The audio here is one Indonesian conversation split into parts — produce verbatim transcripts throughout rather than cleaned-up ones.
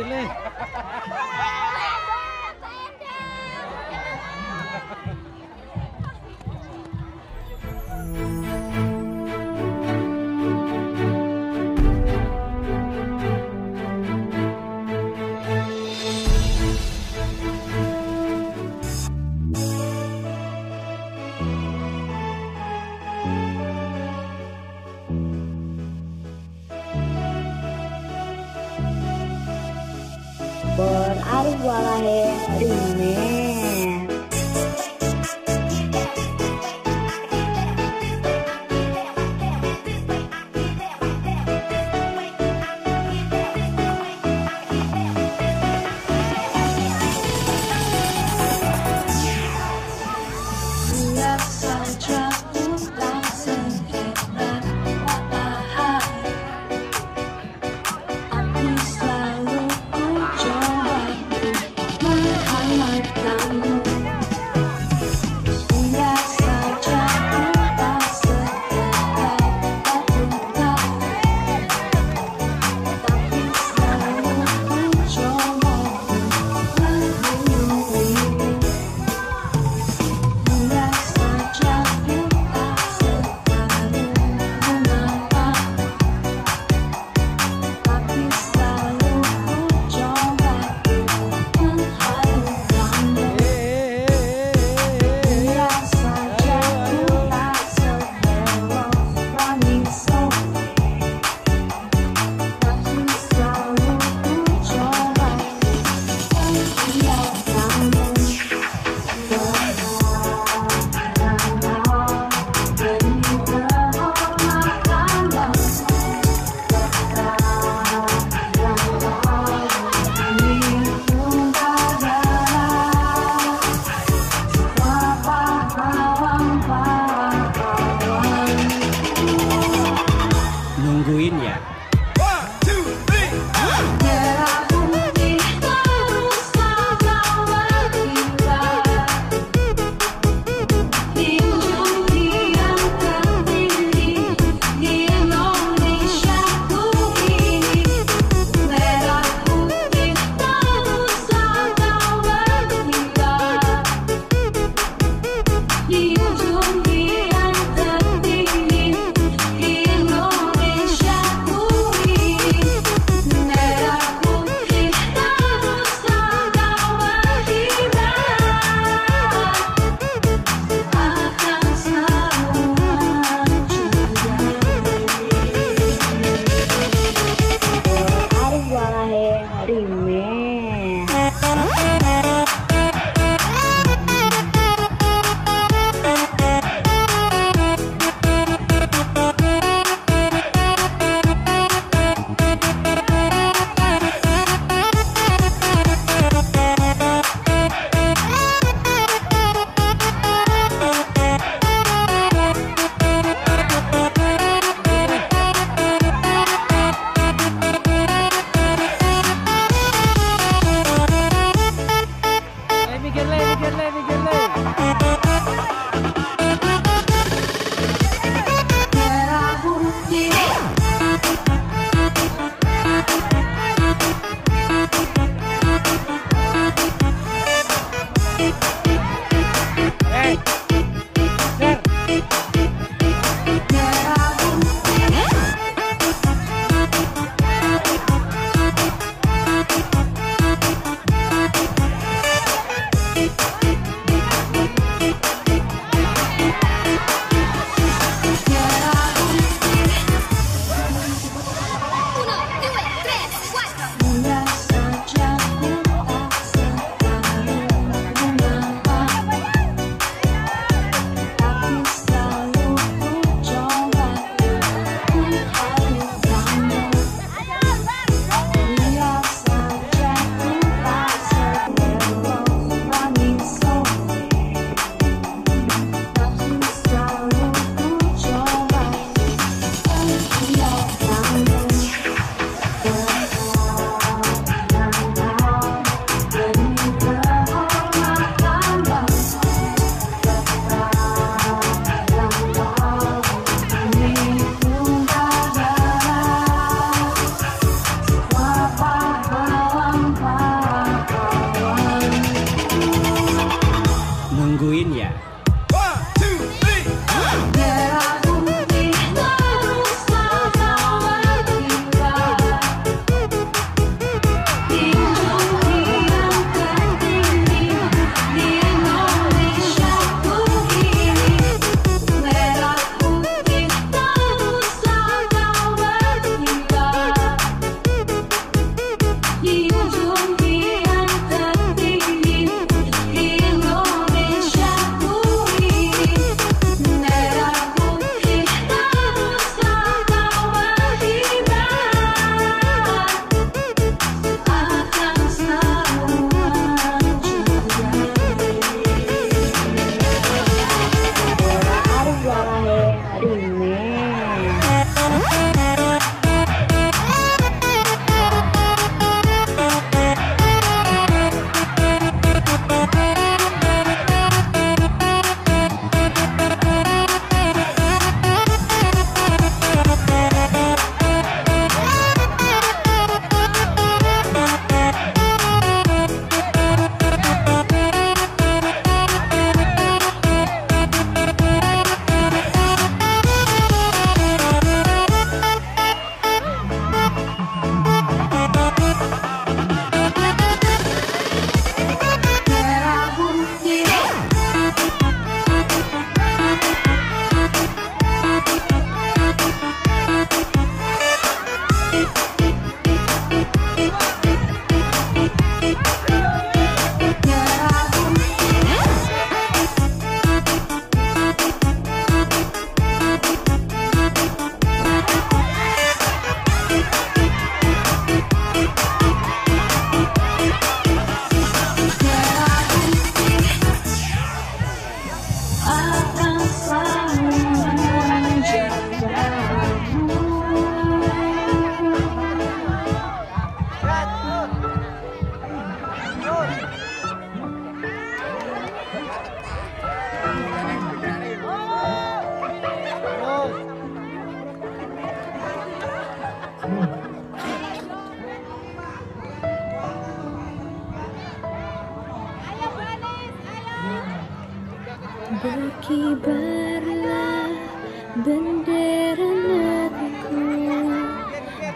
pilih. Berarif walahir dunia. Di ujung di antara di Indonesia ku.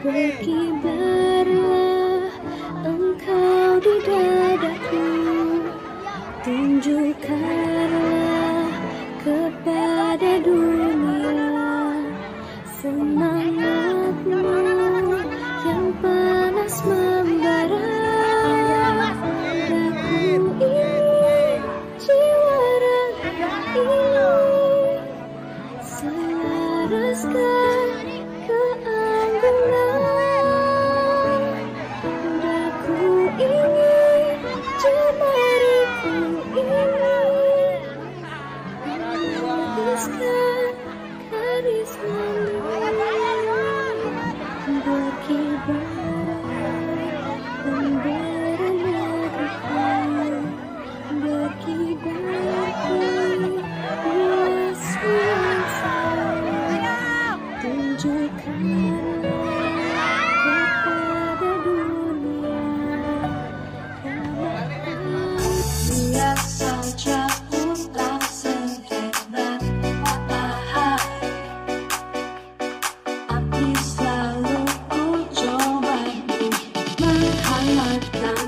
berkibarlah engkau di dadaku, tunjukkanlah kepada dunia semangatmu yang panas membara. Nah,